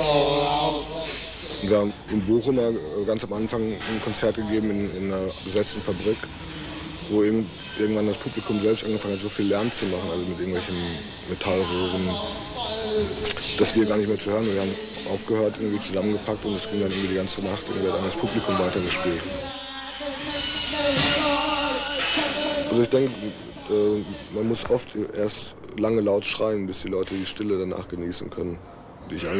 Und wir haben in Bochum ganz am Anfang ein Konzert gegeben in einer besetzten Fabrik, wo irgendwann das Publikum selbst angefangen hat, so viel Lärm zu machen, also mit irgendwelchen Metallrohren, dass wir gar nicht mehr zu hören. Wir haben aufgehört, irgendwie zusammengepackt und es ging dann irgendwie die ganze Nacht und wir haben das Publikum weitergespielt. Also ich denke, man muss oft erst lange laut schreien, bis die Leute die Stille danach genießen können, das hat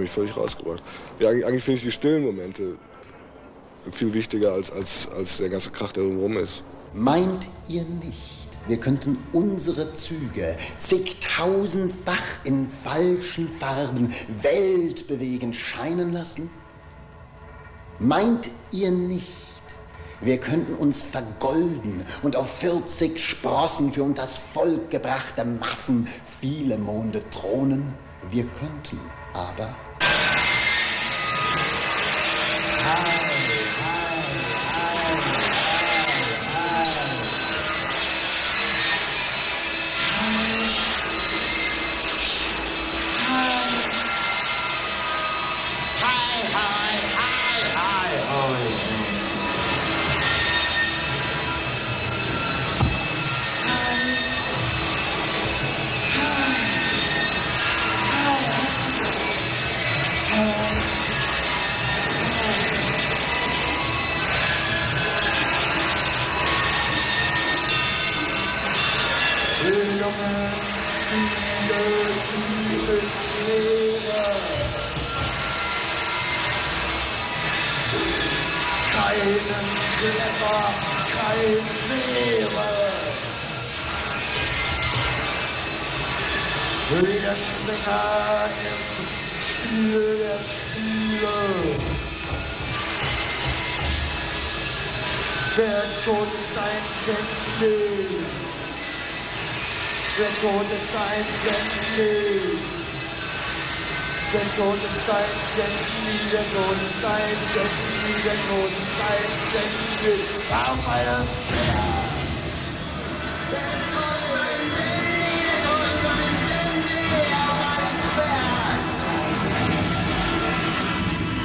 mich völlig rausgebracht. Ja, eigentlich finde ich die stillen Momente viel wichtiger als der ganze Krach, der drumherum ist. Meint ihr nicht, wir könnten unsere Züge zigtausendfach in falschen Farben weltbewegend scheinen lassen? Meint ihr nicht, wir könnten uns vergolden und auf 40 Sprossen für unter das Volk gebrachte Massen viele Monde thronen? Wir könnten aber...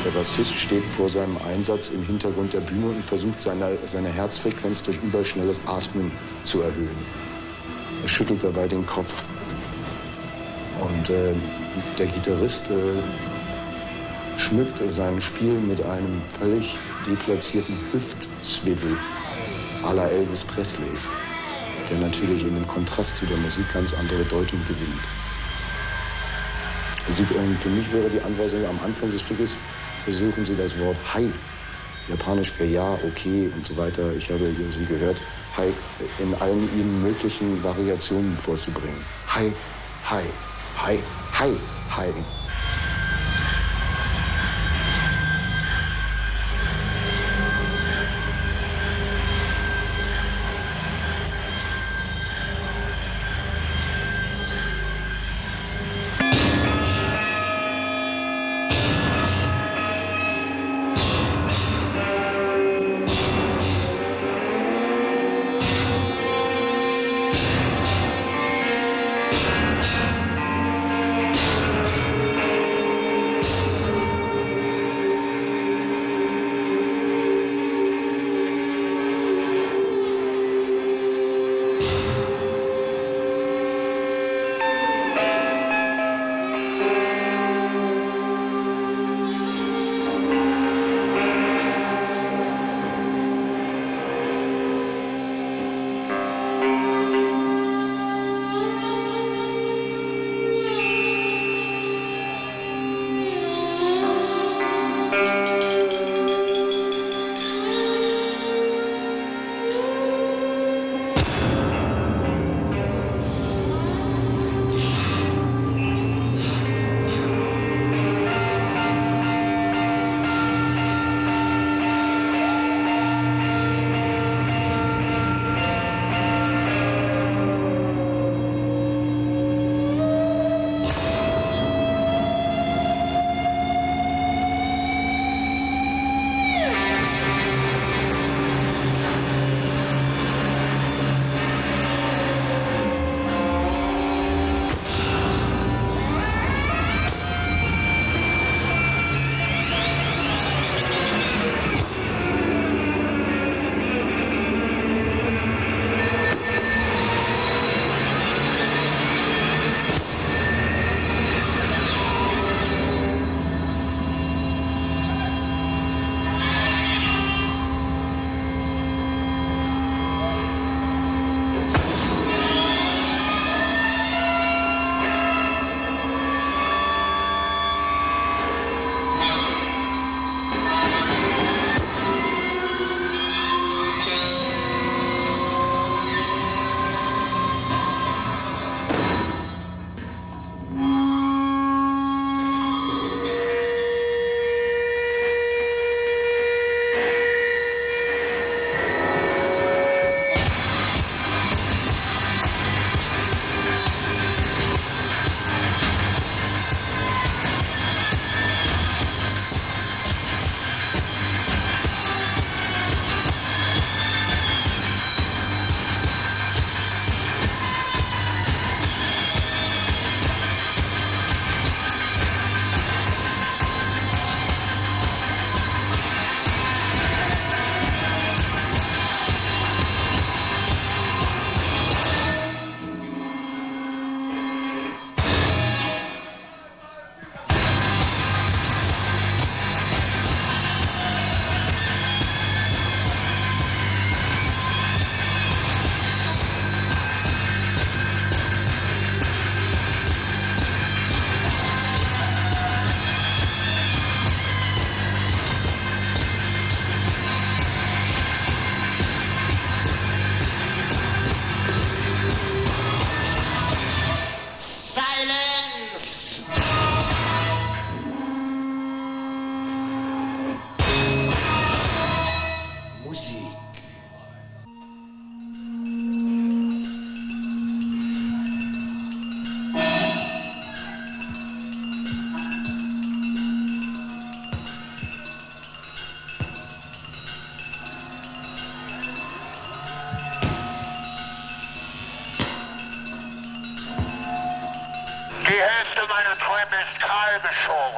Der Bassist steht vor seinem Einsatz im Hintergrund der Bühne und versucht, seine Herzfrequenz durch überschnelles Atmen zu erhöhen. Er schüttelt dabei den Kopf. Und der Gitarrist schmückt sein Spiel mit einem völlig deplatzierten Hüftswivel à la Elvis Presley, der natürlich in dem Kontrast zu der Musik ganz andere Deutung gewinnt. Also, für mich wäre die Anweisung am Anfang des Stückes, versuchen Sie das Wort Hi, japanisch für Ja, okay und so weiter, ich habe Sie gehört, Hi in allen Ihnen möglichen Variationen vorzubringen. Hi, Hi. Hi, hi, hi.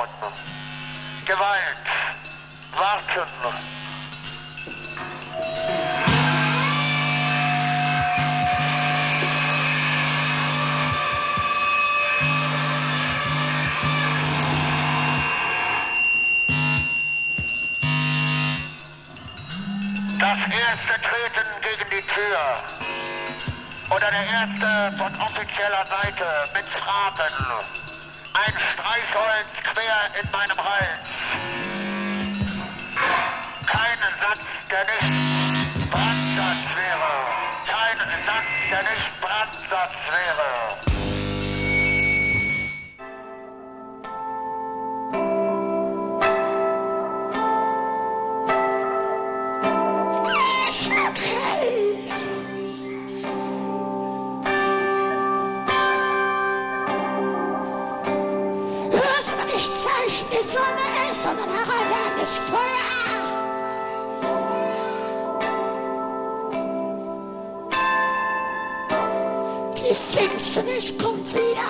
Ordnung. Gewalt. Warten. Das erste Treten gegen die Tür oder der erste von offizieller Seite mit Fragen, ein Streichholz quer in meinem Hals, kein Satz, der nicht Brandsatz wäre, kein Satz, der nicht Brandsatz wäre. Die Sonne ist, sondern hereinladendes Feuer. Die Finsternis kommt wieder.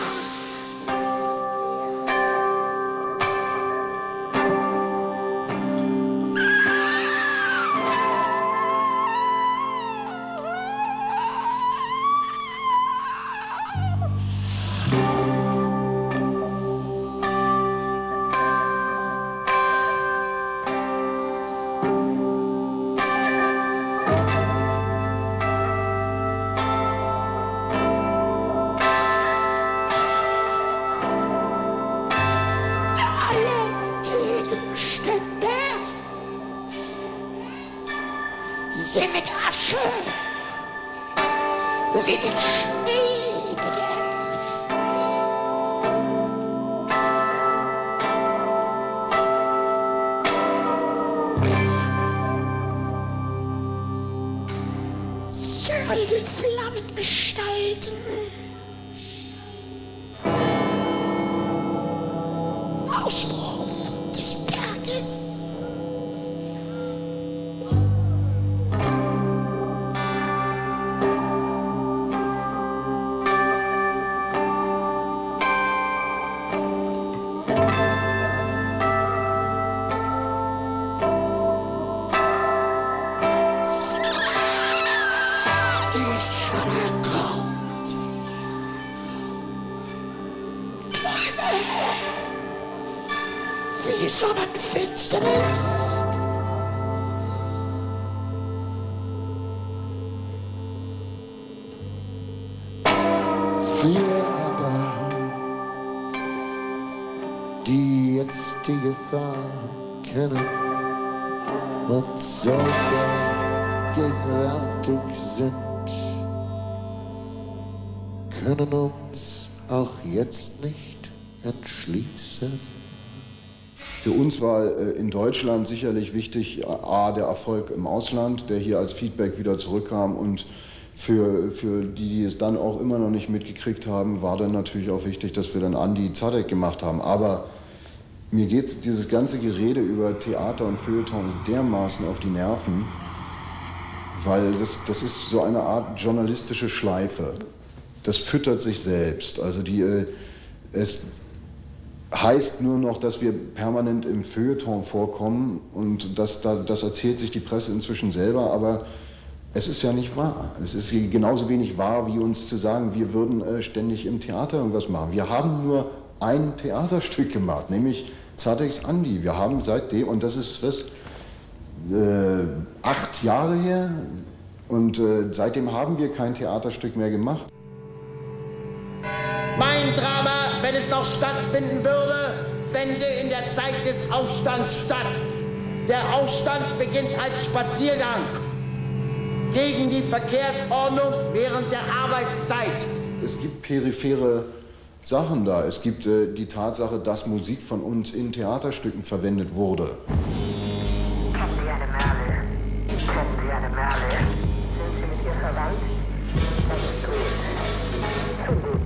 Kennen und solche gegenwärtig sind, können uns auch jetzt nicht entschließen. Für uns war in Deutschland sicherlich wichtig, A, der Erfolg im Ausland, der hier als Feedback wieder zurückkam, und für die, die es dann auch immer noch nicht mitgekriegt haben, war dann natürlich auch wichtig, dass wir dann Andi Zadek gemacht haben. Aber mir geht dieses ganze Gerede über Theater und Feuilleton dermaßen auf die Nerven, weil das ist so eine Art journalistische Schleife. Das füttert sich selbst. Also es heißt nur noch, dass wir permanent im Feuilleton vorkommen, und das erzählt sich die Presse inzwischen selber, aber es ist ja nicht wahr. Es ist genauso wenig wahr, wie uns zu sagen, wir würden ständig im Theater irgendwas machen. Wir haben nur ein Theaterstück gemacht, nämlich Zadeks Andi. Wir haben seitdem, und das ist 8 Jahre her, und seitdem haben wir kein Theaterstück mehr gemacht. Mein Drama, wenn es noch stattfinden würde, fände in der Zeit des Aufstands statt. Der Aufstand beginnt als Spaziergang gegen die Verkehrsordnung während der Arbeitszeit. Es gibt periphere Sachen da. Es gibt die Tatsache, dass Musik von uns in Theaterstücken verwendet wurde. Kommt die eine Merle. Sind Sie mit ihr verwandt? Das ist gut. Zu gut.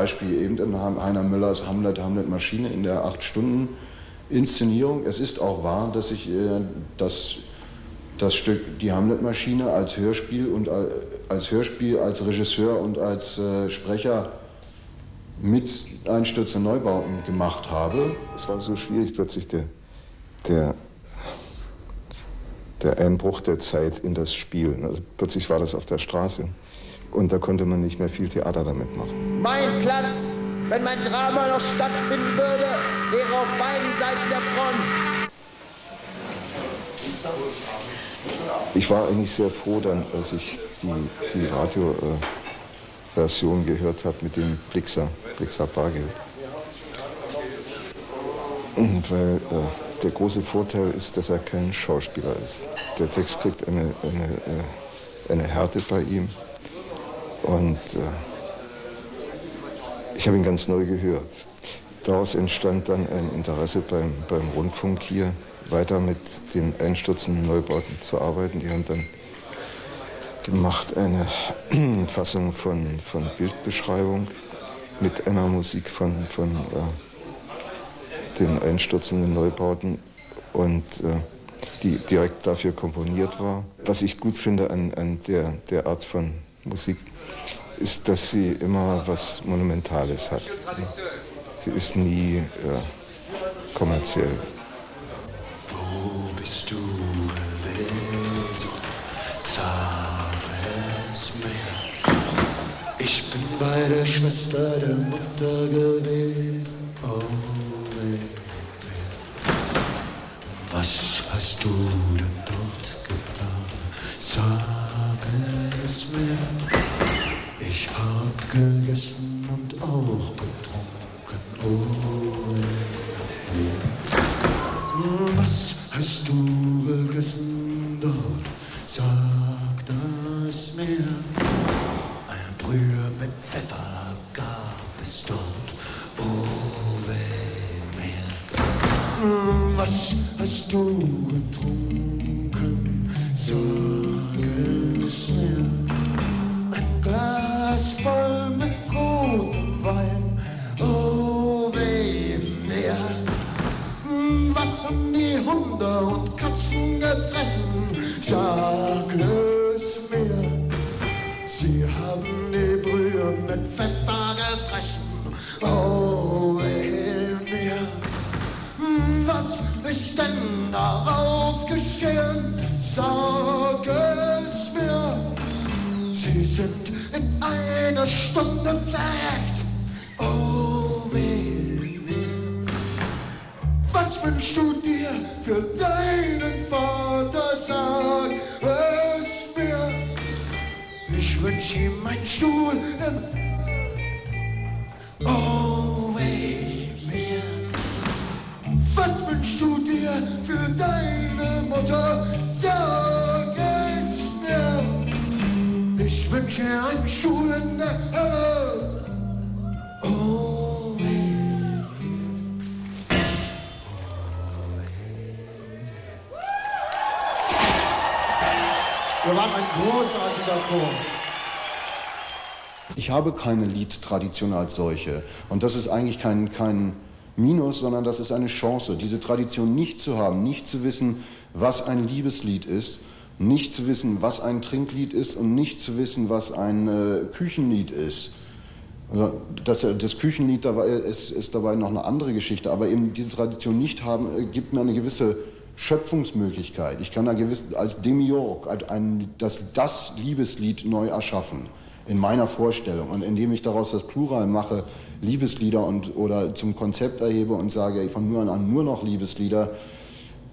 Beispiel eben in Heiner Müllers Hamlet-Maschine in der 8-Stunden-Inszenierung. Es ist auch wahr, dass ich das Stück Die Hamlet-Maschine als Hörspiel und als Regisseur und als Sprecher mit Einstürzende Neubauten gemacht habe. Es war so schwierig, plötzlich der Einbruch der Zeit in das Spiel. Also plötzlich war das auf der Straße und da konnte man nicht mehr viel Theater damit machen. Mein Platz, wenn mein Drama noch stattfinden würde, wäre auf beiden Seiten der Front. Ich war eigentlich sehr froh dann, als ich die Radioversion gehört habe mit dem Blixa Bargeld. Weil der große Vorteil ist, dass er kein Schauspieler ist. Der Text kriegt eine Härte bei ihm. Und ich habe ihn ganz neu gehört. Daraus entstand dann ein Interesse beim Rundfunk hier, weiter mit den einstürzenden Neubauten zu arbeiten. Die haben dann gemacht eine Fassung von Bildbeschreibung mit einer Musik von den einstürzenden Neubauten und die direkt dafür komponiert war. Was ich gut finde an der Art von Musik, ist, dass sie immer was Monumentales hat. Sie ist nie kommerziell. Wo bist du gewesen? Sag es mir. Ich bin bei der Schwester der Mutter gewesen. Oh, baby. Was hast du denn dort getan? Sag es mir. Ich hab gegessen und auch getrunken. Oh, baby. Was hast du gegessen dort? Sag das mir. Eine Brühe mit Pfeffer gab es dort. Oh, weh mir. Was hast du getrunken? Sag es mir. Ein Glas voll mit rotem Wein. Oh, weh mir. Was haben die Hunde und Katzen gefressen? Sag es mir, sie haben die Brühe mit Pfeffer gefressen. Oh, wehe mir, was ist denn darauf geschehen? Sag es mir, sie sind in einer Stunde verreckt. Oh, wehe mir, was wünschst du dir für deinen Vater? Sag es mir, ich wünsch ihm meinen Stuhl im... Oh, weh mir. Was wünschst du dir für deine Mutter? Sag es mir, ich wünsch ihr einen Stuhl in der Hölle. Oh. Wir waren ein großartiger Chor. Ich habe keine Liedtradition als solche. Und das ist eigentlich kein Minus, sondern das ist eine Chance. Diese Tradition nicht zu haben, nicht zu wissen, was ein Liebeslied ist, nicht zu wissen, was ein Trinklied ist und nicht zu wissen, was ein Küchenlied ist. Also das Küchenlied dabei ist dabei noch eine andere Geschichte. Aber eben diese Tradition nicht haben, gibt mir eine gewisse Schöpfungsmöglichkeit. Ich kann da gewiss als Demiurg das Liebeslied neu erschaffen, in meiner Vorstellung. Und indem ich daraus das Plural mache, Liebeslieder oder zum Konzept erhebe und sage, von nun an nur noch Liebeslieder,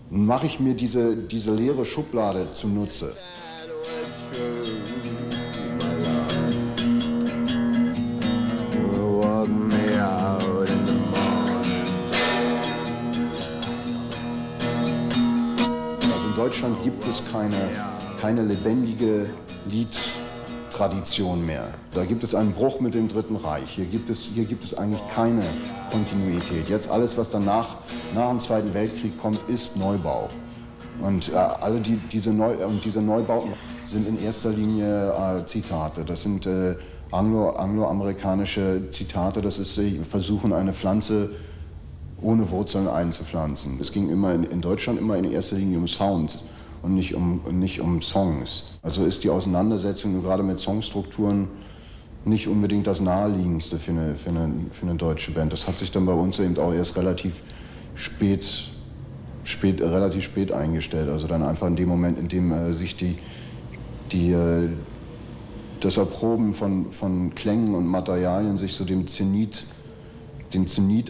mache ich mir diese leere Schublade zunutze. In Deutschland gibt es keine lebendige Liedtradition mehr. Da gibt es einen Bruch mit dem Dritten Reich. Hier gibt es eigentlich keine Kontinuität. Jetzt alles, was danach, nach dem Zweiten Weltkrieg kommt, ist Neubau. Und alle diese Neubauten sind in erster Linie Zitate. Das sind angloamerikanische Zitate. Das ist, sie versuchen, eine Pflanze ohne Wurzeln einzupflanzen. Es ging immer in Deutschland immer in erster Linie um Sounds und nicht um Songs. Also ist die Auseinandersetzung gerade mit Songstrukturen nicht unbedingt das Naheliegendste für eine deutsche Band. Das hat sich dann bei uns eben auch erst relativ spät eingestellt. Also dann einfach in dem Moment, in dem sich das Erproben von Klängen und Materialien sich so den Zenit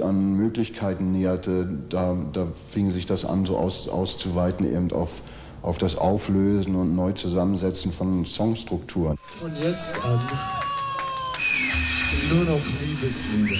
an Möglichkeiten näherte, da fing sich das an, so auszuweiten eben auf das Auflösen und neu Zusammensetzen von Songstrukturen. Von jetzt an nur noch Liebeslieder.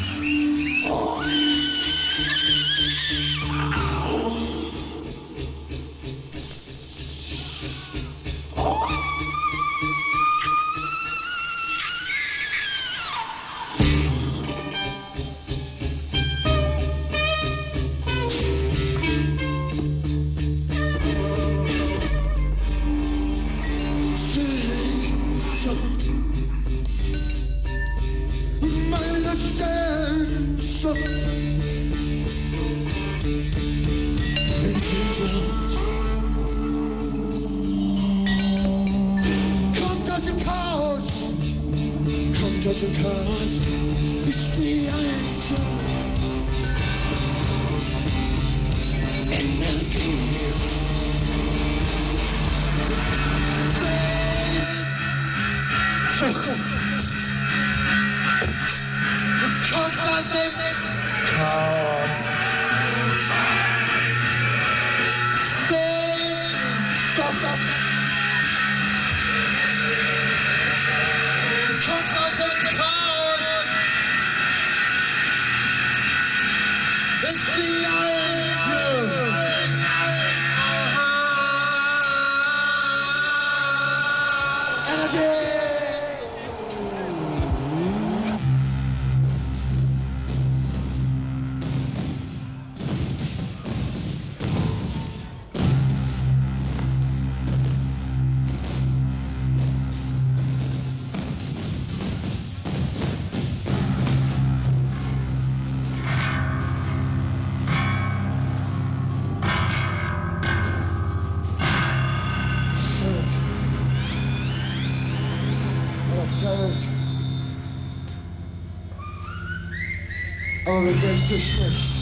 Aber du denkst dich nicht.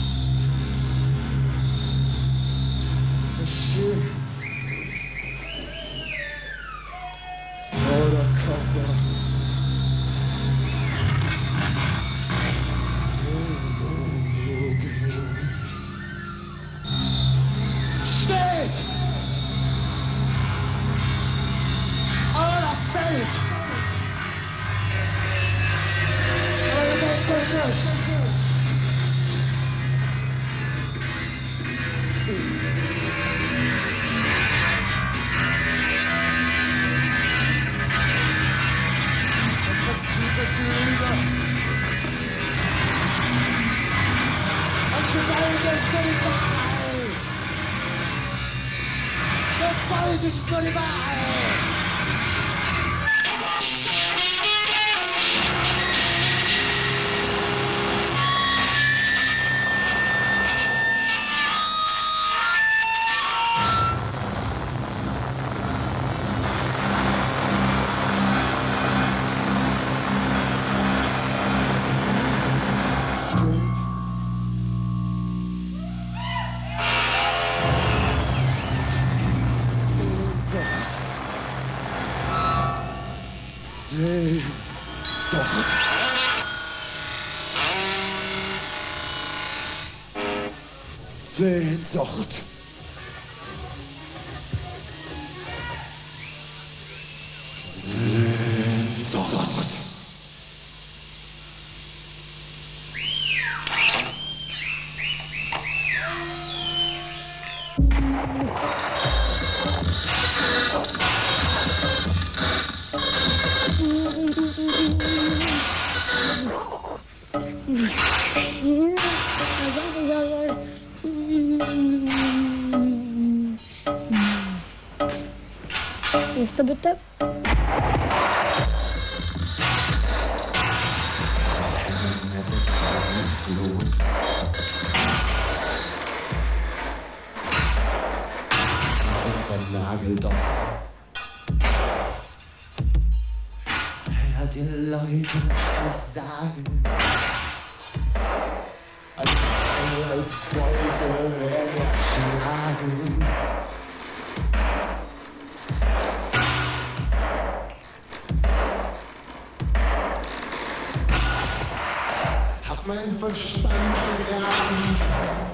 Das ist schön. Oh, der Körper. Oh. Steht! Oder fällt! Aber du denkst dich nicht. Das ist nur die Wahrheit. Sehnsucht. Sehnsucht. Nächster bitte. Nageldorf. Hört ihr Leute, was ich sage? Als Freunde werde ich schlagen. Hab meinen Verstand begraben.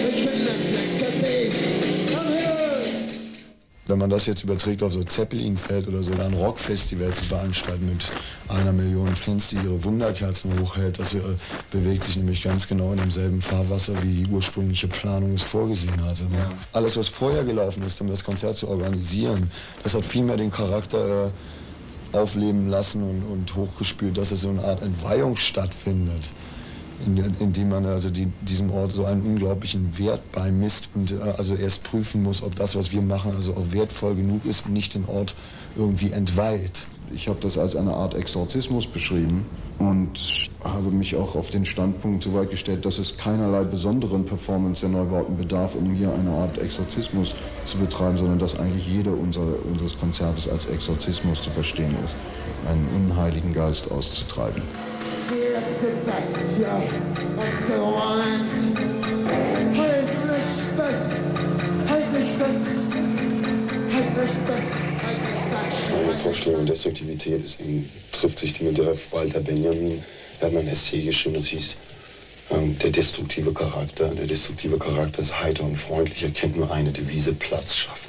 Ich bin das letzte Biest am Himmel. Wenn man das jetzt überträgt auf so Zeppelinfeld oder so, ein Rockfestival zu veranstalten mit 1 Million Fans, die ihre Wunderkerzen hochhält, das bewegt sich nämlich ganz genau in demselben Fahrwasser, wie die ursprüngliche Planung es vorgesehen hatte. Ne? Ja. Alles, was vorher gelaufen ist, um das Konzert zu organisieren, das hat vielmehr den Charakter aufleben lassen und hochgespült, dass es so eine Art Entweihung stattfindet, indem man also diesem Ort so einen unglaublichen Wert beimisst und also erst prüfen muss, ob das, was wir machen, also auch wertvoll genug ist und nicht den Ort irgendwie entweiht. Ich habe das als eine Art Exorzismus beschrieben und habe mich auch auf den Standpunkt so weit gestellt, dass es keinerlei besonderen Performance der Neubauten bedarf, um hier eine Art Exorzismus zu betreiben, sondern dass eigentlich jeder unseres Konzertes als Exorzismus zu verstehen ist, einen unheiligen Geist auszutreiben. Sebastian auf der Wand. Halt mich fest. Meine Vorstellung der Destruktivität, deswegen trifft sich die mit der Walter Benjamin. Er hat mal ein Essay geschrieben, das hieß Der destruktive Charakter. Der destruktive Charakter ist heiter und freundlich, er kennt nur eine Devise: Platz schaffen.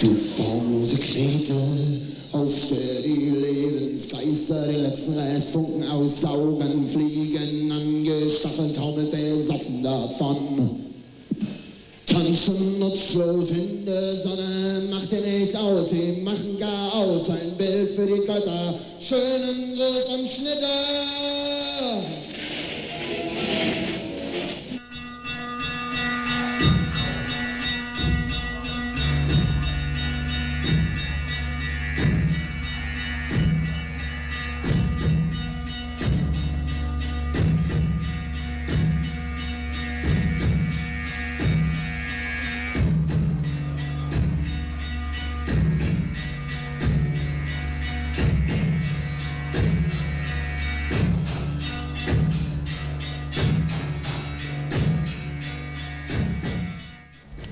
Du formlose Knete, auf der die Lebensgeister den letzten Restfunken aussaugen, fliegen angestachelt, taumel besoffen davon. Tanzen nutzlos in der Sonne, macht dir nichts aus, sie machen gar aus, ein Bild für die Götter, schönen Gruß und Schnitter.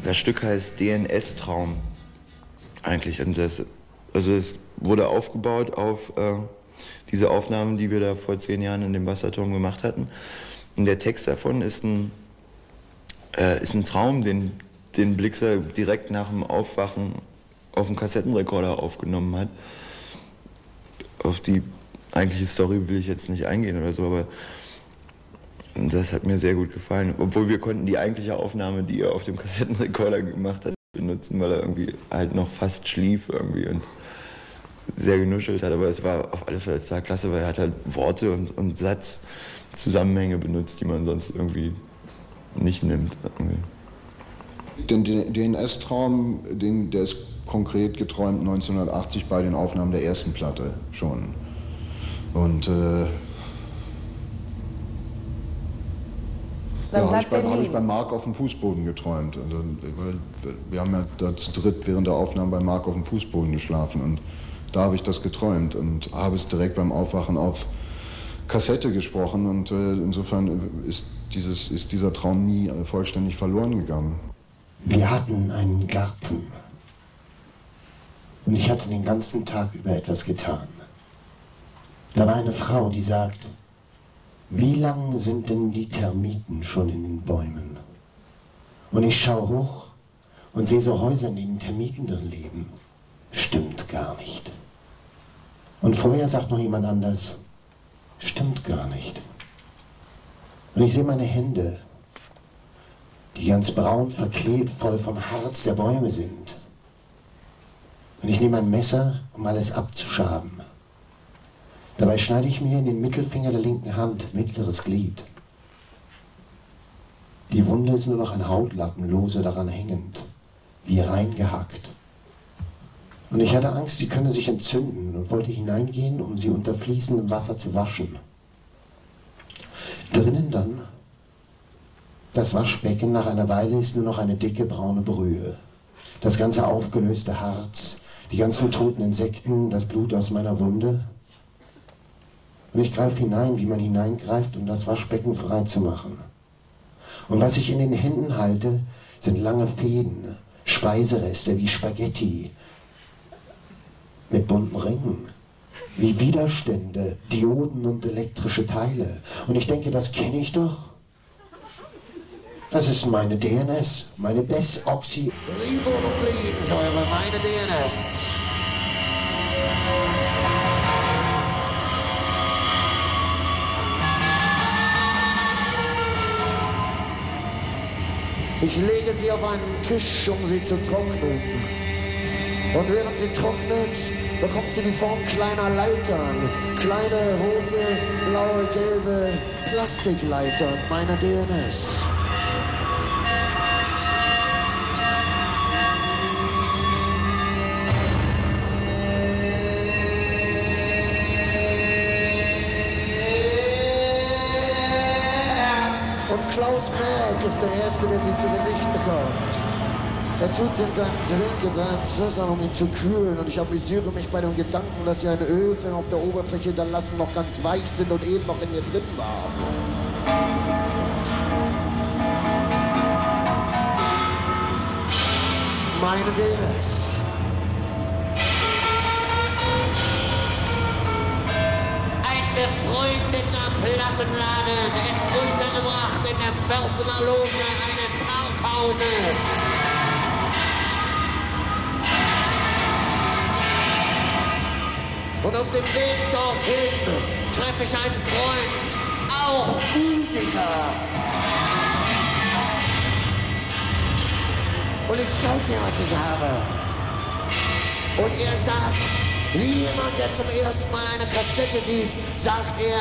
Das Stück heißt DNS-Traum eigentlich. Und das wurde aufgebaut auf diese Aufnahmen, die wir da vor 10 Jahren in dem Wasserturm gemacht hatten. Und der Text davon ist ein Traum, den Blixa direkt nach dem Aufwachen auf dem Kassettenrekorder aufgenommen hat. Auf die eigentliche Story will ich jetzt nicht eingehen oder so, aber das hat mir sehr gut gefallen, obwohl wir konnten die eigentliche Aufnahme, die er auf dem Kassettenrekorder gemacht hat, benutzen, weil er irgendwie halt noch fast schlief irgendwie und sehr genuschelt hat. Aber es war auf alle Fälle total klasse, weil er hat halt Worte und Satzzusammenhänge benutzt, die man sonst irgendwie nicht nimmt. Den DNS-Traum, der ist konkret geträumt 1980 bei den Aufnahmen der ersten Platte schon. Und ja, habe ich bei Marc auf dem Fußboden geträumt. Also, wir haben ja da zu dritt während der Aufnahmen bei Marc auf dem Fußboden geschlafen. Und da habe ich das geträumt und habe es direkt beim Aufwachen auf Kassette gesprochen. Und insofern ist dieser Traum nie vollständig verloren gegangen. Wir hatten einen Garten. Und ich hatte den ganzen Tag über etwas getan. Da war eine Frau, die sagte: Wie lang sind denn die Termiten schon in den Bäumen? Und ich schaue hoch und sehe so Häuser, in denen Termiten drin leben. Stimmt gar nicht. Und vorher sagt noch jemand anders: Stimmt gar nicht. Und ich sehe meine Hände, die ganz braun verklebt, voll vom Harz der Bäume sind. Und ich nehme ein Messer, um alles abzuschaben. Dabei schneide ich mir in den Mittelfinger der linken Hand, mittleres Glied. Die Wunde ist nur noch ein Hautlappen, lose daran hängend, wie reingehackt. Und ich hatte Angst, sie könne sich entzünden und wollte hineingehen, um sie unter fließendem Wasser zu waschen. Drinnen dann, das Waschbecken, nach einer Weile ist nur noch eine dicke braune Brühe. Das ganze aufgelöste Harz, die ganzen toten Insekten, das Blut aus meiner Wunde. Und ich greife hinein, wie man hineingreift, um das Waschbecken frei zu machen. Und was ich in den Händen halte, sind lange Fäden, Speisereste wie Spaghetti, mit bunten Ringen, wie Widerstände, Dioden und elektrische Teile. Und ich denke, das kenne ich doch. Das ist meine DNS, meine Desoxyribonukleinsäure, meine DNS. Ich lege sie auf einen Tisch, um sie zu trocknen. Und während sie trocknet, bekommt sie die Form kleiner Leitern. Kleine, rote, blaue, gelbe Plastikleitern meiner DNS. Und Klaus Maeck ist der Erste, der sie zu Gesicht bekommt. Er tut sie in seinen Drink, in seinen Zustand, um ihn zu kühlen. Und ich amüsiere mich bei dem Gedanken, dass sie einen Ölfilm auf der Oberfläche hinterlassen, noch ganz weich sind und eben noch in mir drin waren. Meine DNS. Ein befreundeter Plattenladen ist untergebracht in der Pförtner Loge eines Parkhauses. Und auf dem Weg dorthin treffe ich einen Freund, auch Musiker. Und ich zeige ihm, was ich habe. Und er sagt, wie jemand, der zum ersten Mal eine Kassette sieht, sagt er,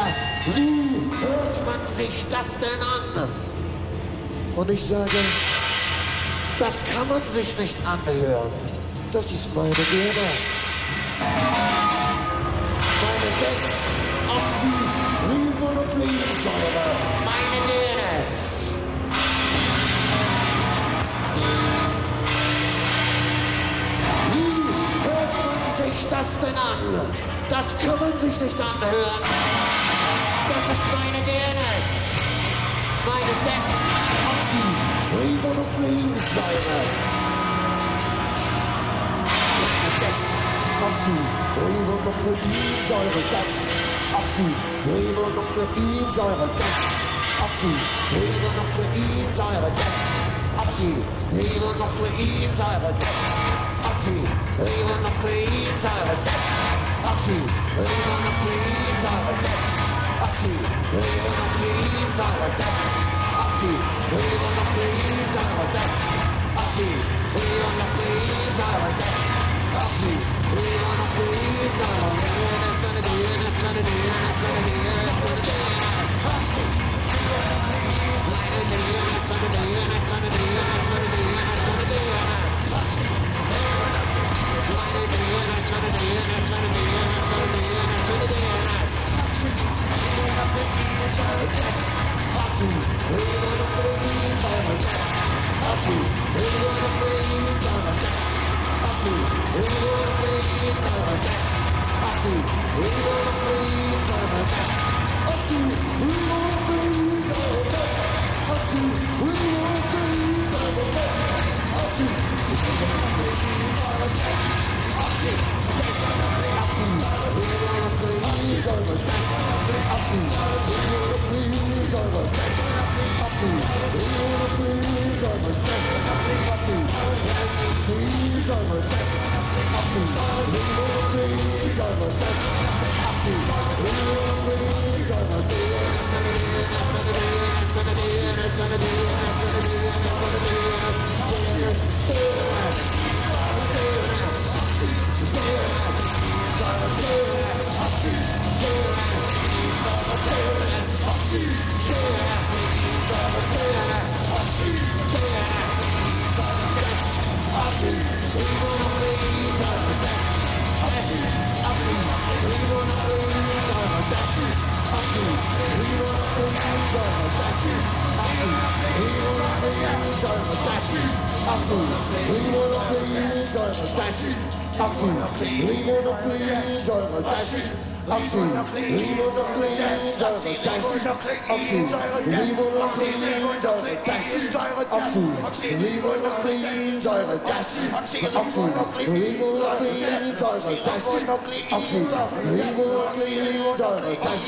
wie hört man sich das denn an? Und ich sage, das kann man sich nicht anhören. Das ist meine DNS. Desoxyribonukleinsäure, meine DNS. Wie hört man sich das denn an? Das kann man sich nicht anhören. Das ist meine DNS. Meine Desoxyribonukleinsäure. Meine Desoxyribonukleinsäure, Desoxyribonukleinsäure, Desoxyribonukleinsäure, Desoxyribonukleinsäure, Desoxyribonukleinsäure, Desoxyribonukleinsäure, Desoxyribonukleinsäure, Desoxyribonukleinsäure, Desoxyribonukleinsäure. Oxy, Ribonukleinsäure, das, ob sie Liebe oder Pläne, Säure, das, ob sie Liebe oder Pläne, Säure, das, ob sie Liebe oder Pläne, Säure, das, ob sie Liebe oder Pläne, Säure, das, ob sie Liebe oder Pläne, Säure, das, ob sie Liebe oder Pläne, Säure, das,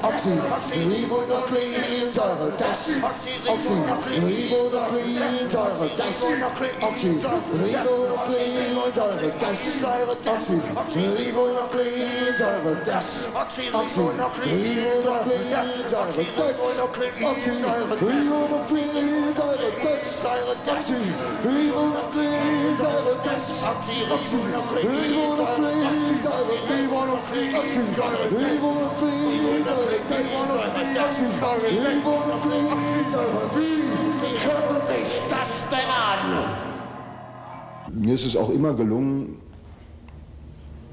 ob sie Liebe oder Pläne, Säure, das, ob sie Liebe oder Pläne, Säure, das, ob sie Liebe oder Pläne, Säure, das, wie hört sich das denn an? Mir ist es auch immer gelungen,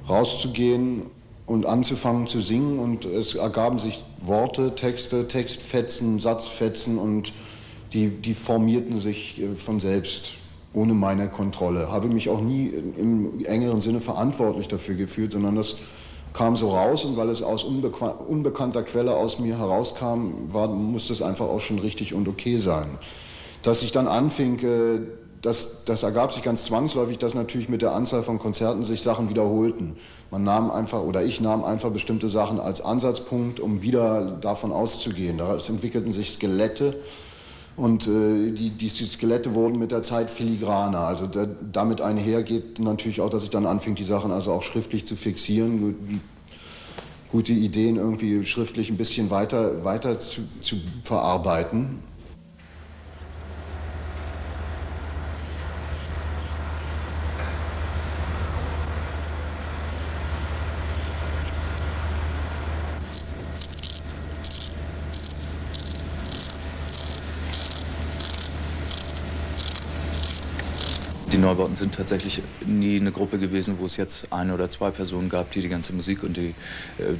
rauszugehen und anzufangen zu singen, und es ergaben sich Worte, Texte, Textfetzen, Satzfetzen, und die formierten sich von selbst, ohne meine Kontrolle. Habe mich auch nie im engeren Sinne verantwortlich dafür gefühlt, sondern das kam so raus, und weil es aus unbekannter Quelle aus mir herauskam, musste es einfach auch schon richtig und okay sein. Dass ich dann anfing, das ergab sich ganz zwangsläufig, dass natürlich mit der Anzahl von Konzerten sich Sachen wiederholten. Man nahm einfach, oder ich nahm einfach bestimmte Sachen als Ansatzpunkt, um wieder davon auszugehen. Daraus entwickelten sich Skelette, und diese Skelette wurden mit der Zeit filigraner. Also damit einhergeht natürlich auch, dass ich dann anfing, die Sachen also auch schriftlich zu fixieren, gute Ideen irgendwie schriftlich ein bisschen weiter zu verarbeiten. Die Neubauten sind tatsächlich nie eine Gruppe gewesen, wo es jetzt eine oder zwei Personen gab, die die ganze Musik und die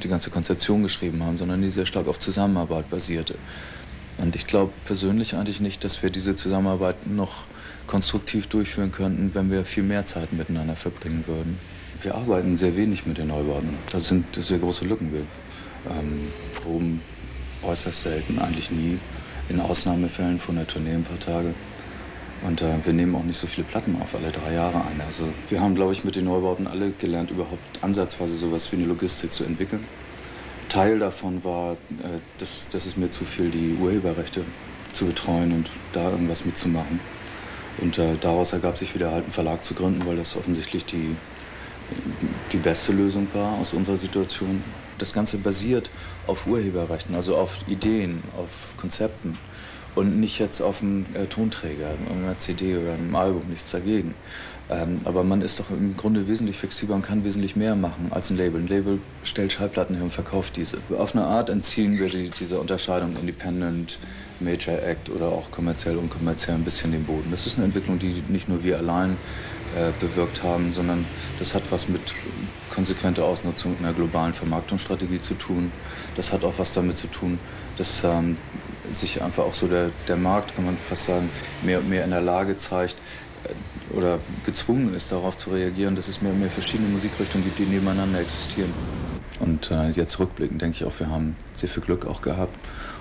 ganze Konzeption geschrieben haben, sondern die sehr stark auf Zusammenarbeit basierte. Und ich glaube persönlich eigentlich nicht, dass wir diese Zusammenarbeit noch konstruktiv durchführen könnten, wenn wir viel mehr Zeit miteinander verbringen würden. Wir arbeiten sehr wenig mit den Neubauten. Das sind sehr große Lücken. Wir proben äußerst selten, eigentlich nie, in Ausnahmefällen von der Tournee ein paar Tage. Und wir nehmen auch nicht so viele Platten auf, alle 3 Jahre ein. Also wir haben, glaube ich, mit den Neubauten alle gelernt, überhaupt ansatzweise sowas wie eine Logistik zu entwickeln. Teil davon war, dass es mir zu viel, die Urheberrechte zu betreuen und da irgendwas mitzumachen. Und daraus ergab sich wieder halt, einen Verlag zu gründen, weil das offensichtlich die beste Lösung war aus unserer Situation. Das Ganze basiert auf Urheberrechten, also auf Ideen, auf Konzepten. Und nicht jetzt auf einem Tonträger, einer CD oder einem Album, nichts dagegen. Aber man ist doch im Grunde wesentlich flexibler und kann wesentlich mehr machen als ein Label. Ein Label stellt Schallplatten her und verkauft diese. Auf eine Art entziehen wir dieser Unterscheidung Independent, Major Act oder auch kommerziell, unkommerziell ein bisschen den Boden. Das ist eine Entwicklung, die nicht nur wir allein bewirkt haben, sondern das hat was mit konsequenter Ausnutzung einer globalen Vermarktungsstrategie zu tun. Das hat auch was damit zu tun, dass sich einfach auch so der Markt, kann man fast sagen, mehr und mehr in der Lage zeigt oder gezwungen ist, darauf zu reagieren, dass es mehr und mehr verschiedene Musikrichtungen gibt, die nebeneinander existieren. Und jetzt rückblickend denke ich auch, wir haben sehr viel Glück auch gehabt,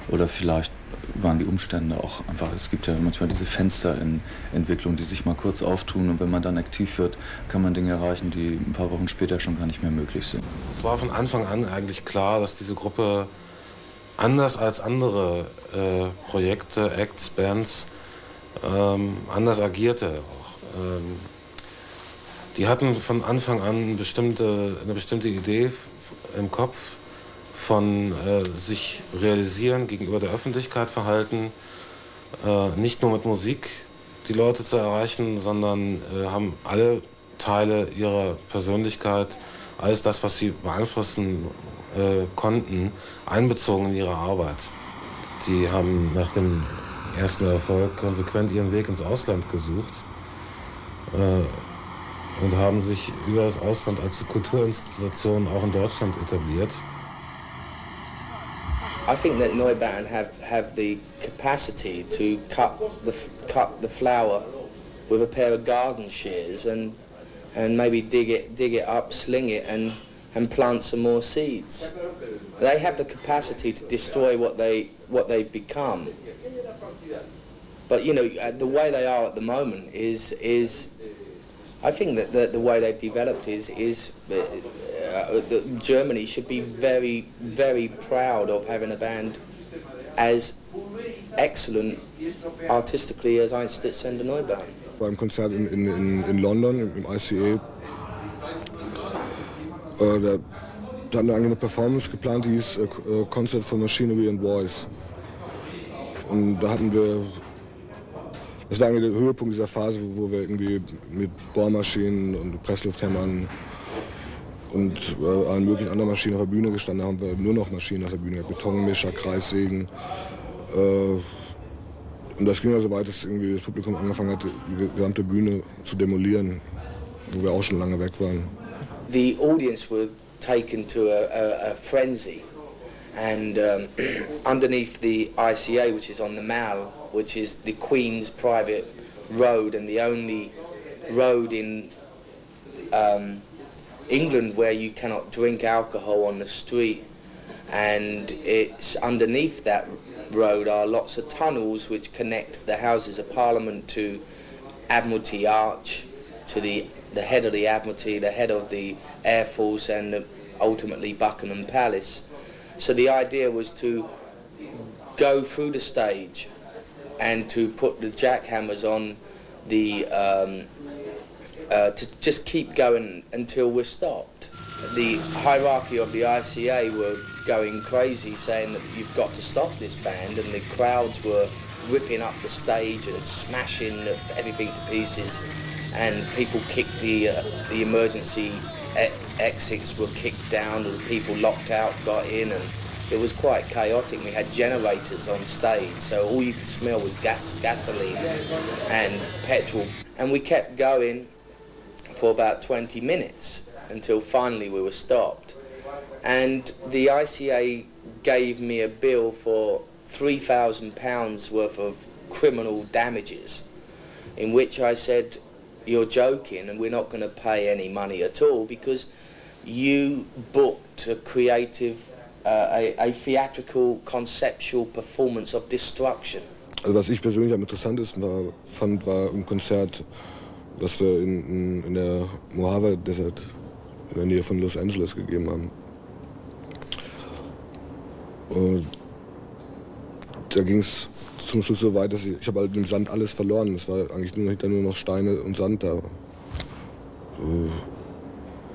oder vielleicht waren die Umstände auch einfach, es gibt ja manchmal diese Fenster in Entwicklung, die sich mal kurz auftun, und wenn man dann aktiv wird, kann man Dinge erreichen, die ein paar Wochen später schon gar nicht mehr möglich sind. Es war von Anfang an eigentlich klar, dass diese Gruppe anders als andere Projekte, Acts, Bands, anders agierte auch. Die hatten von Anfang an eine bestimmte Idee im Kopf von sich realisieren, gegenüber der Öffentlichkeit verhalten, nicht nur mit Musik die Leute zu erreichen, sondern haben alle Teile ihrer Persönlichkeit, alles das, was sie beeinflussen konnten, einbezogen in ihre Arbeit. Die haben nach dem ersten Erfolg konsequent ihren Weg ins Ausland gesucht und haben sich über das Ausland als Kulturinstitution auch in Deutschland etabliert. I think that Neubauten have the capacity to cut the flower with a pair of garden shears and maybe dig it up, sling it and and plant some more seeds. They have the capacity to destroy what they've become. But you know, the way they are at the moment is I think that the way they've developed is Germany should be very, very proud of having a band as excellent artistically as Einstürzende Neubauten. Beim Konzert in London, im ICE, da hatten wir eine Performance geplant, die hieß Concert for Machinery and Voice. Und da hatten wir, das war eigentlich der Höhepunkt dieser Phase, wo wir irgendwie mit Bohrmaschinen und Presslufthämmern und allen möglichen anderen Maschinen auf der Bühne gestanden haben. Wir nur noch Maschinen auf der Bühne, Betonmischer, Kreissägen. Und das ging ja so weit, dass irgendwie das Publikum angefangen hat, die gesamte Bühne zu demolieren, wo wir auch schon lange weg waren. The audience were taken to a frenzy, and underneath the ICA, which is on the Mall, which is the Queen's private road and the only road in England where you cannot drink alcohol on the street, and it's underneath that road are lots of tunnels which connect the Houses of Parliament to Admiralty Arch, to the head of the Admiralty, the head of the Air Force, and ultimately Buckingham Palace. So the idea was to go through the stage and to put the jackhammers on the, to just keep going until we're stopped. The hierarchy of the ICA were going crazy, saying that you've got to stop this band, and the crowds were ripping up the stage and smashing everything to pieces. And people kicked the emergency exits were kicked down, and people locked out got in, and it was quite chaotic. We had generators on stage, so all you could smell was gasoline and petrol. And we kept going for about 20 minutes until finally we were stopped. And the ICA gave me a bill for £3,000 worth of criminal damages, in which I said, "You're joking, and we're not going to pay any money at all because you booked a creative, a theatrical, conceptual performance of destruction." Also was ich persönlich am interessantesten fand, war ein Konzert, das wir in der Mojave Desert in der Nähe von Los Angeles gegeben haben. Und da ging es zum Schluss so weit, dass ich habe halt im Sand alles verloren. Es war eigentlich nur noch Steine und Sand da.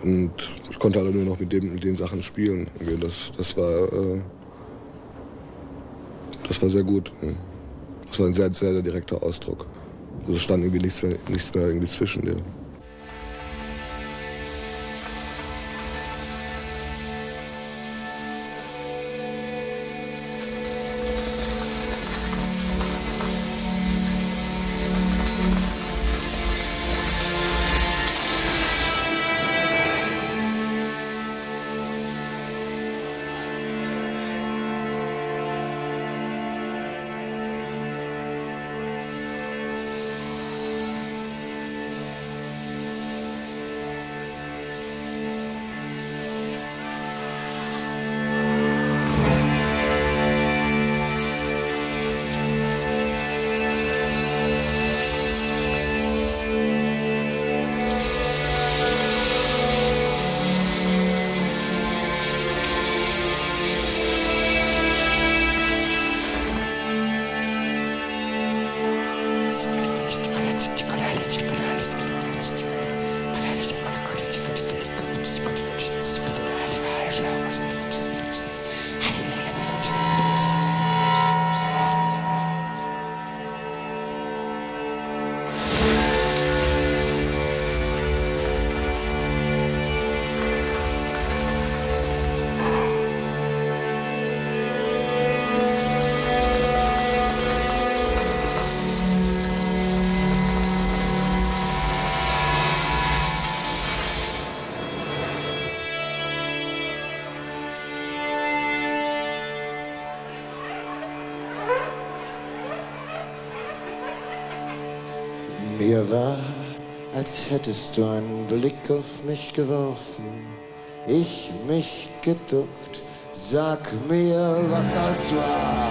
Und ich konnte halt nur noch mit den Sachen spielen. Das war sehr gut. Das war ein sehr, sehr direkter Ausdruck. Also es stand irgendwie nichts mehr irgendwie zwischen dir. Mir war, als hättest du einen Blick auf mich geworfen, ich mich geduckt. Sag mir, was das war.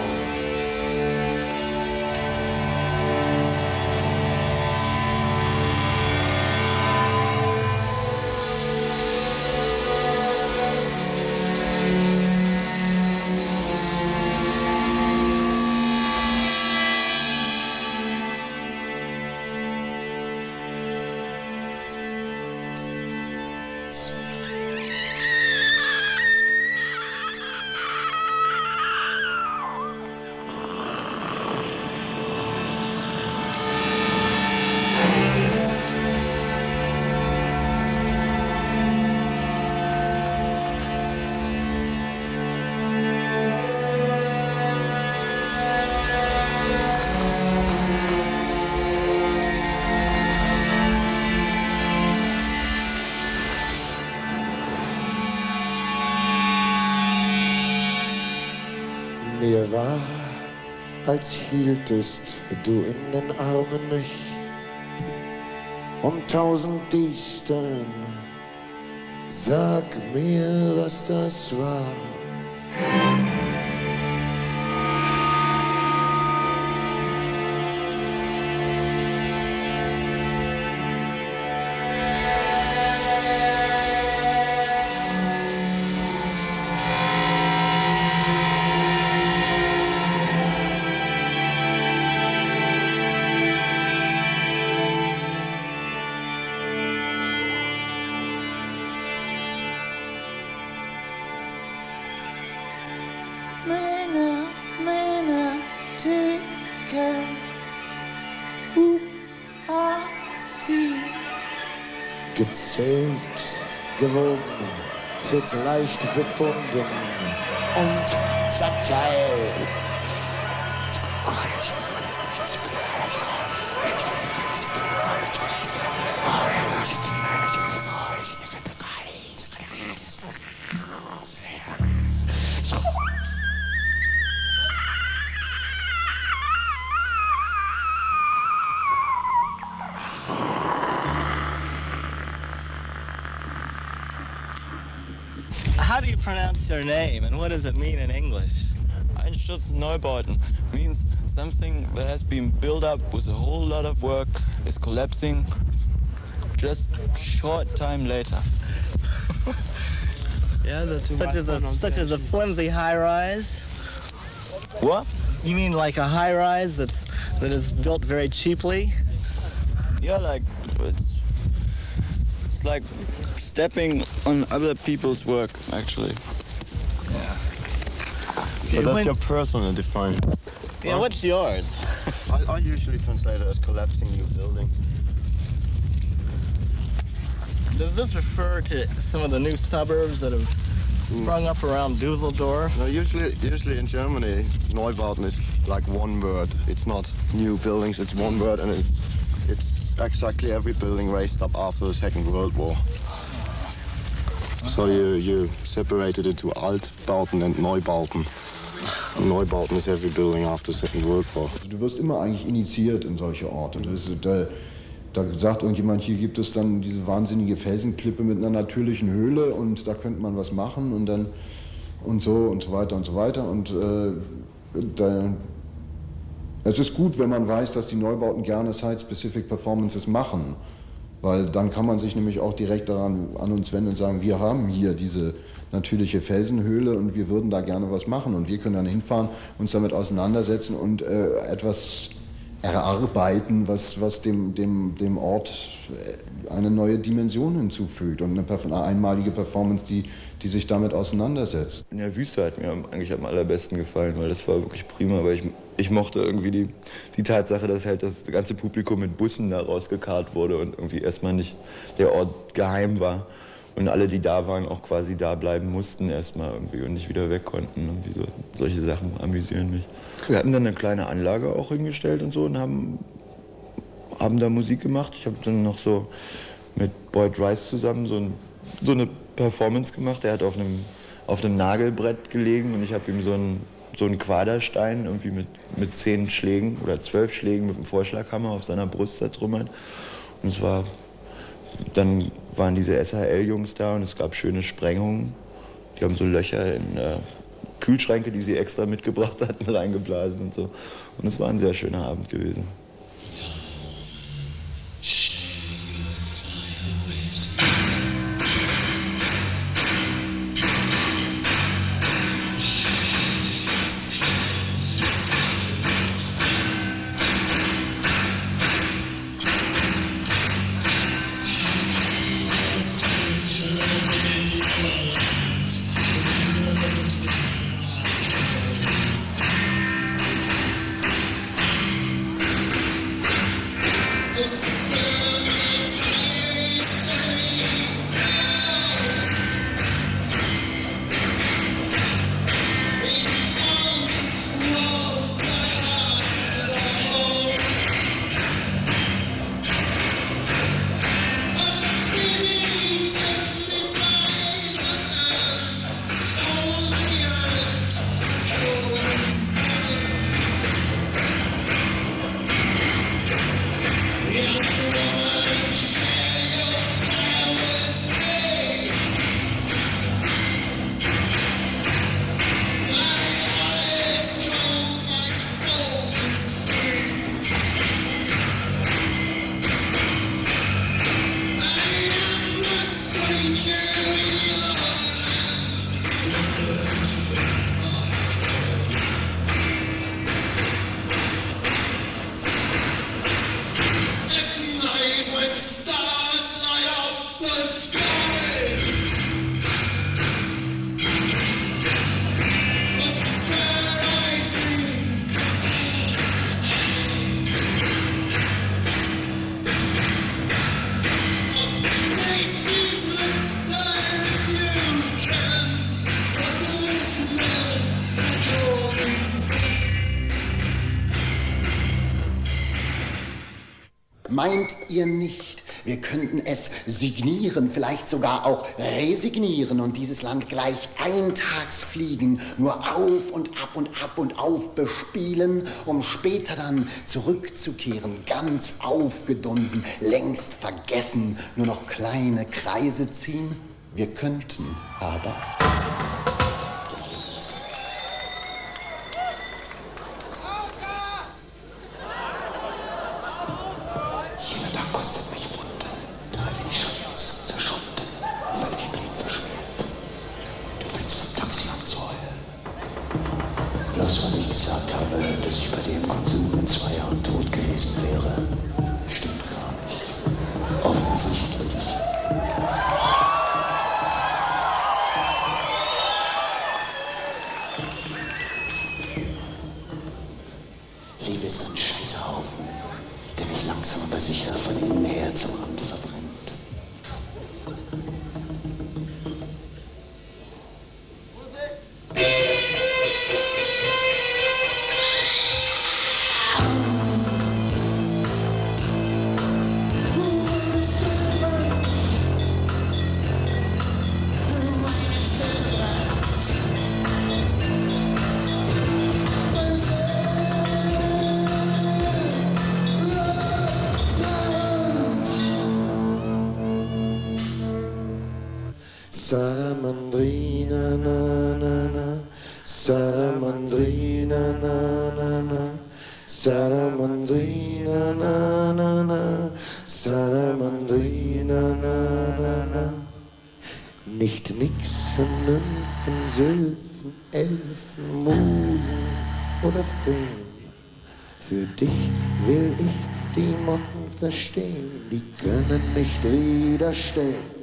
Mir war, als hieltest du in den Armen mich und tausend Disteln. Sag mir, was das war. Gezählt, gewogen, für leicht befunden und zerteilt. How do you pronounce your name, and what does it mean in English? Einstürzende Neubauten means something that has been built up with a whole lot of work is collapsing just short time later. Yeah, that's such as a flimsy high-rise. What? You mean like a high-rise that is built very cheaply? Yeah, like it's like stepping on other people's work, actually. Yeah. But that's your personal definition. Yeah, what's yours? I usually translate it as collapsing new buildings. Does this refer to some of the new suburbs that have sprung up around Düsseldorf? No, usually in Germany, Neubauten is like one word. It's not new buildings, it's one word, and it's exactly every building raised up after the Second World War. So you separate it into Altbauten and Neubauten. Neubauten is every building after the Second World War. Du wirst immer eigentlich initiiert in solche Orte. Da sagt irgendjemand, hier gibt es dann diese wahnsinnige Felsenklippe mit einer natürlichen Höhle und da könnte man was machen und dann und so weiter. Und es ist gut, wenn man weiß, dass die Neubauten gerne Site-Specific Performances machen. Weil dann kann man sich nämlich auch direkt daran an uns wenden und sagen, wir haben hier diese natürliche Felsenhöhle und wir würden da gerne was machen. Und wir können dann hinfahren, uns damit auseinandersetzen und etwas erarbeiten, was dem Ort eine neue Dimension hinzufügt und eine einmalige Performance, die sich damit auseinandersetzt. In der Wüste hat mir eigentlich am allerbesten gefallen, weil das war wirklich prima, weil ich mochte irgendwie die Tatsache, dass halt das ganze Publikum mit Bussen da rausgekarrt wurde und irgendwie erstmal nicht der Ort geheim war und alle, die da waren, auch quasi da bleiben mussten erstmal irgendwie und nicht wieder weg konnten. Irgendwie solche Sachen amüsieren mich. Wir hatten dann eine kleine Anlage auch hingestellt und so und haben da Musik gemacht. Ich habe dann noch so mit Boyd Rice zusammen so eine Performance gemacht. Er hat auf einem Nagelbrett gelegen und ich habe ihm so einen Quaderstein irgendwie mit 10 Schlägen oder 12 Schlägen mit dem Vorschlaghammer auf seiner Brust zertrümmert. Und es war dann waren diese SHL-Jungs da und es gab schöne Sprengungen. Die haben so Löcher in Kühlschränke, die sie extra mitgebracht hatten, reingeblasen und so. Und es war ein sehr schöner Abend gewesen. Meint ihr nicht, wir könnten es signieren, vielleicht sogar auch resignieren und dieses Land gleich eintagsfliegen, nur auf und ab und ab und auf bespielen, um später dann zurückzukehren, ganz aufgedunsen, längst vergessen, nur noch kleine Kreise ziehen? Wir könnten aber... Salamandrina na na na, Salamandrina na na na, Salamandrina na na na, Salamandrina na na na. Nicht nixen, Nymphen, Sylphen, Elfen, Musen oder Feen. Für dich will ich die Motten verstehen, die können nicht widerstehen.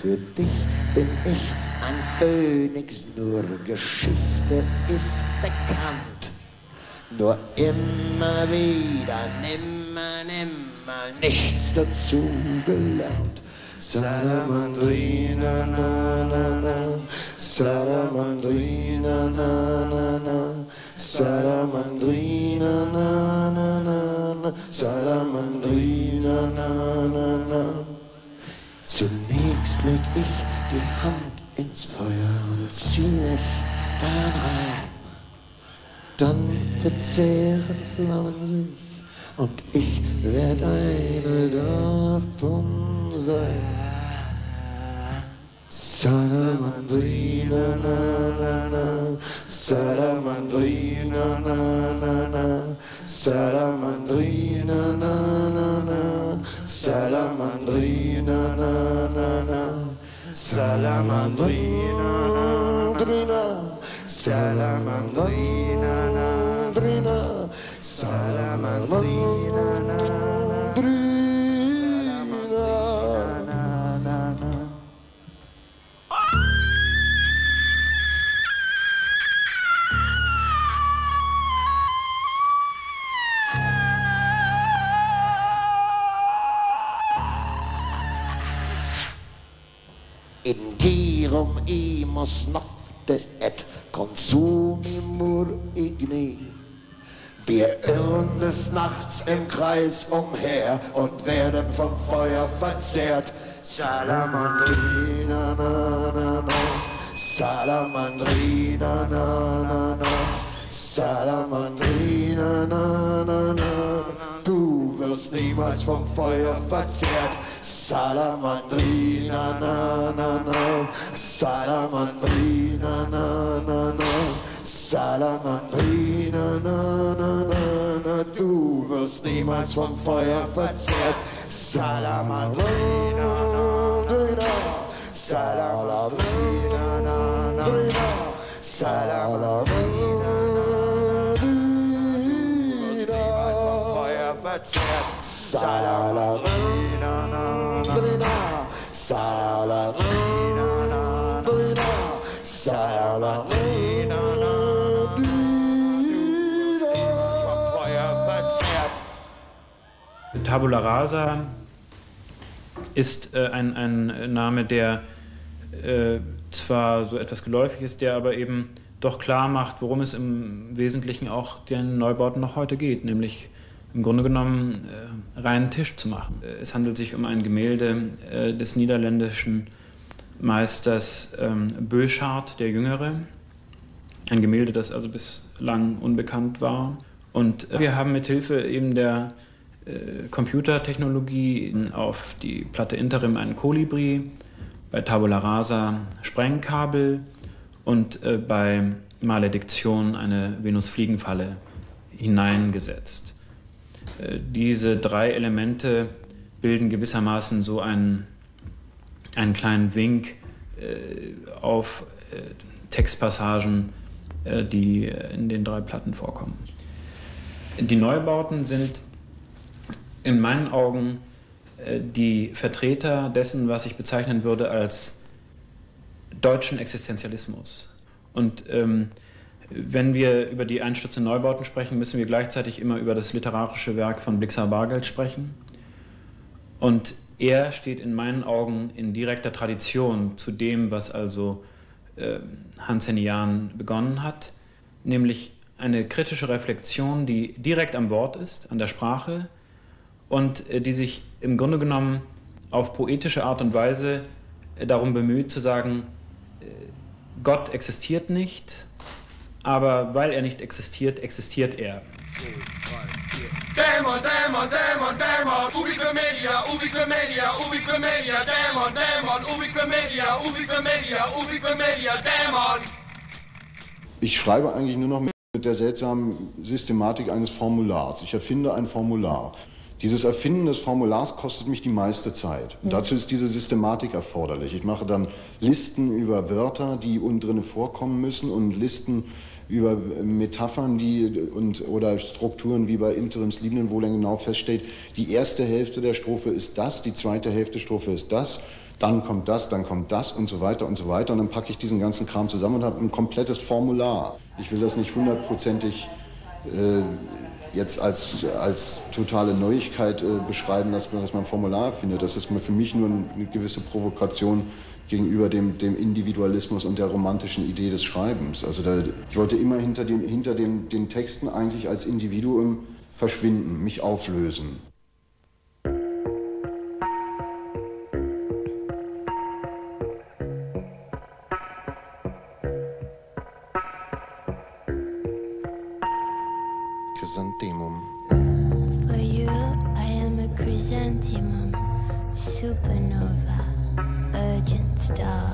Für dich bin ich ein Phönix, nur Geschichte ist bekannt. Nur immer wieder, nimmer, nimmer, nichts dazu gelernt. Salamandrina, na, na, na, Salamandrina, na, na, na, Salamandrina, na, na, na, Salamandrina, na, na, na. Zunächst leg ich die Hand ins Feuer und zieh mich daran rein. Dann verzehren Flammen sich und ich werd eine davon sein. Salamandrina na na na, Salamandrina na na na, Salamandrina na na na, Salamandrina na na na, Salamandrina drina, Salamandrina na drina, Salamandrina na drina. In Girom imos nocte et consumimur igni. Wir irren des Nachts im Kreis umher und werden vom Feuer verzehrt. Salamandrina na na na, Salamandrina na na na, Salamandrina na na na. Du wirst niemals vom Feuer verzehrt. Salamandrina na na na, Salamandrina na na na, Salamandrina na na na. Du wirst niemals vom Feuer verzehrt. Salamandrina na, Salamandrina na na, Salamandrina. Salamandrina, Salamandrina, Salamandrina, Tabula Rasa ist ein Name, der zwar so etwas geläufig ist, der aber eben doch klar macht, worum es im Wesentlichen auch den Neubauten noch heute geht, nämlich im Grunde genommen reinen Tisch zu machen. Es handelt sich um ein Gemälde des niederländischen Meisters Böschart der Jüngere. Ein Gemälde, das also bislang unbekannt war. Und wir haben mithilfe eben der Computertechnologie auf die Platte Interim einen Kolibri, bei Tabula Rasa Sprengkabel und bei Malediktion eine Venusfliegenfalle hineingesetzt. Diese drei Elemente bilden gewissermaßen so einen kleinen Wink auf Textpassagen, die in den drei Platten vorkommen. Die Neubauten sind in meinen Augen die Vertreter dessen, was ich bezeichnen würde als deutschen Existenzialismus. Und wenn wir über die Einstürzende Neubauten sprechen, müssen wir gleichzeitig immer über das literarische Werk von Blixa Bargeld sprechen. Und er steht in meinen Augen in direkter Tradition zu dem, was also Hans Henny Jahnn begonnen hat, nämlich eine kritische Reflexion, die direkt am Wort ist, an der Sprache und die sich im Grunde genommen auf poetische Art und Weise darum bemüht zu sagen, Gott existiert nicht, aber weil er nicht existiert, existiert er. Dämon, Dämon, Dämon, Dämon, ubique media, ubique media, ubique media, Dämon, Dämon, ubique media, ubique media, ubique media, Dämon. Ich schreibe eigentlich nur noch mit der seltsamen Systematik eines Formulars. Ich erfinde ein Formular. Dieses Erfinden des Formulars kostet mich die meiste Zeit. Und dazu ist diese Systematik erforderlich. Ich mache dann Listen über Wörter, die unten drin vorkommen müssen und Listen über Metaphern, oder Strukturen wie bei Interimslinien, wo dann genau feststeht, die erste Hälfte der Strophe ist das, die zweite Hälfte der Strophe ist das, dann kommt das und so weiter und so weiter. Und dann packe ich diesen ganzen Kram zusammen und habe ein komplettes Formular. Ich will das nicht hundertprozentig jetzt als totale Neuigkeit beschreiben, dass man ein Formular findet. Das ist für mich nur eine gewisse Provokation gegenüber dem Individualismus und der romantischen Idee des Schreibens. Also ich wollte immer hinter den Texten eigentlich als Individuum verschwinden, mich auflösen. Supernova, emergent star.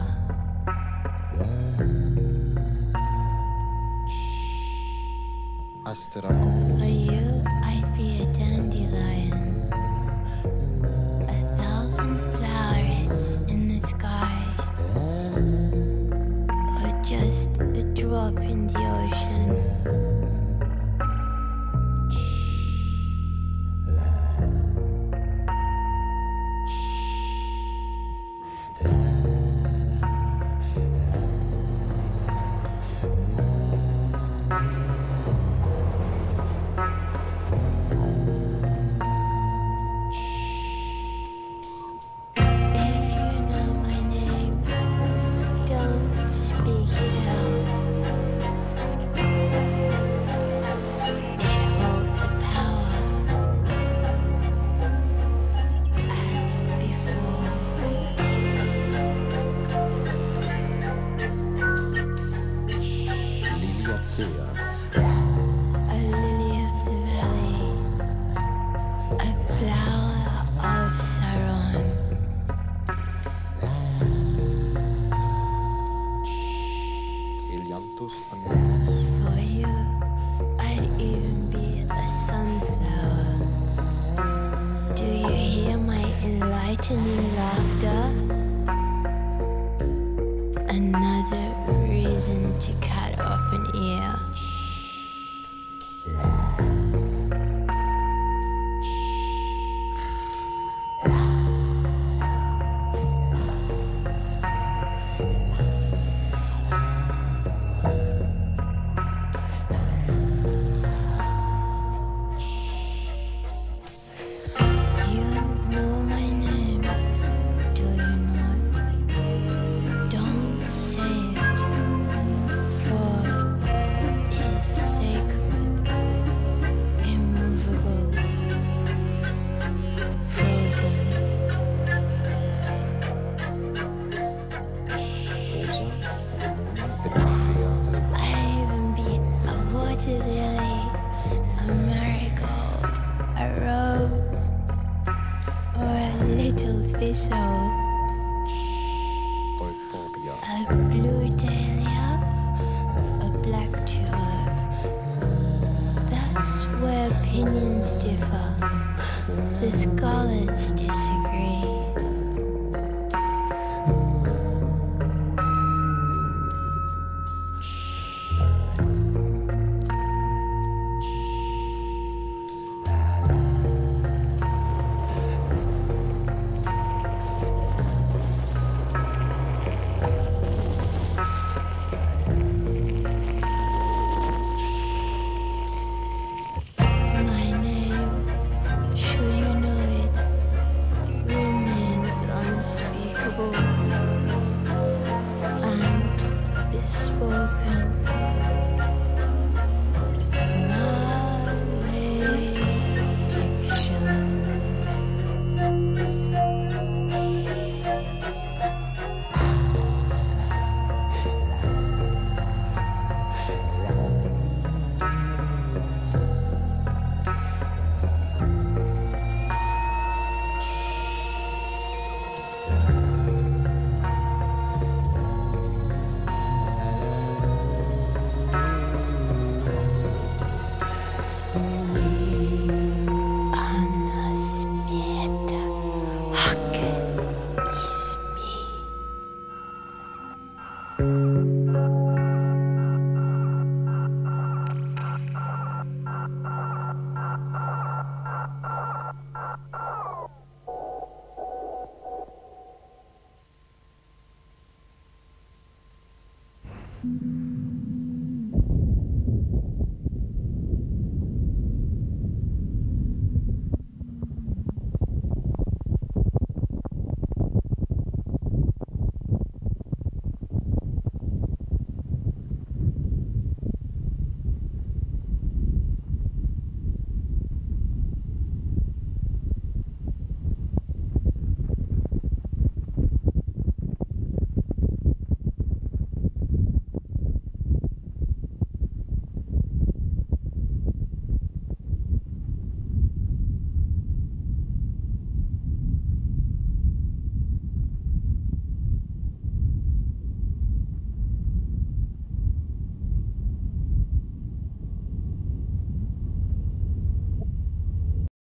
For you, I'd be a dandelion, a thousand flowerets in the sky, or just a drop in the ocean. Where opinions differ, the scholars disagree.